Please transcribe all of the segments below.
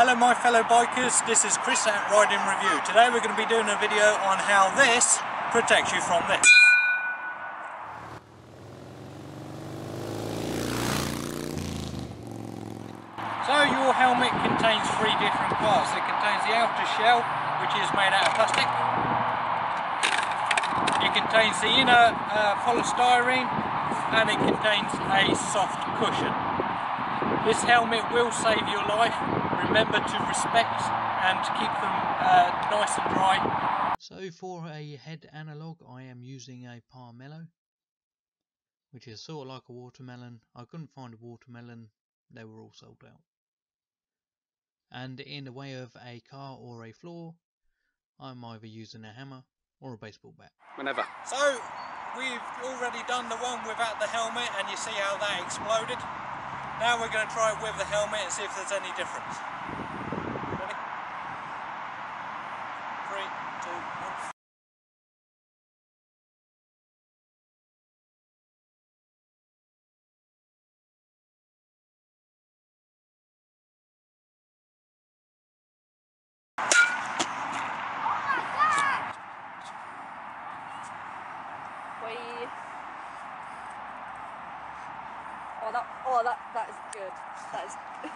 Hello my fellow bikers, this is Chris at Riding Review. Today we're going to be doing a video on how this protects you from this. So your helmet contains three different parts. It contains the outer shell, which is made out of plastic. It contains the inner polystyrene, and it contains a soft cushion. This helmet will save your life. Remember to respect and keep them nice and dry. So for a head analog I am using a Palmetto, which is sort of like a watermelon. I couldn't find a watermelon, they were all sold out. And in the way of a car or a floor, I'm either using a hammer or a baseball bat. Whenever. So we've already done the one without the helmet and you see how that exploded. Now we're going to try it with the helmet and see if there's any difference. Ready? 3, 2, 1. Oh my God! Oh that is good. That is your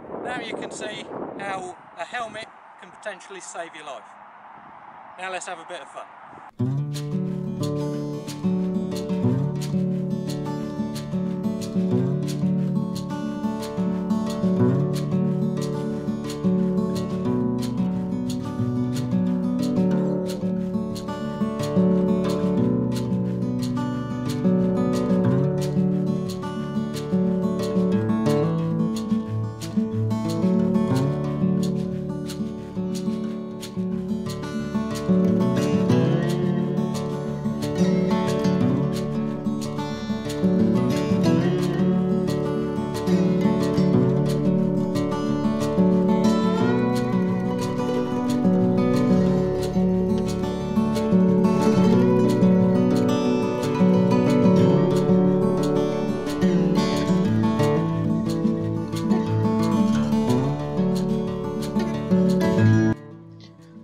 face. Now you can see how a helmet can potentially save your life. Now let's have a bit of fun.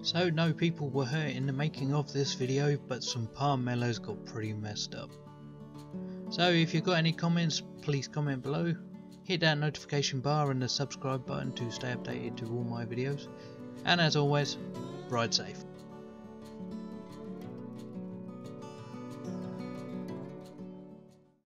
So no people were hurt in the making of this video, but some Palmettos got pretty messed up. So if you've got any comments, please comment below, hit that notification bar and the subscribe button to stay updated to all my videos, and as always, ride safe.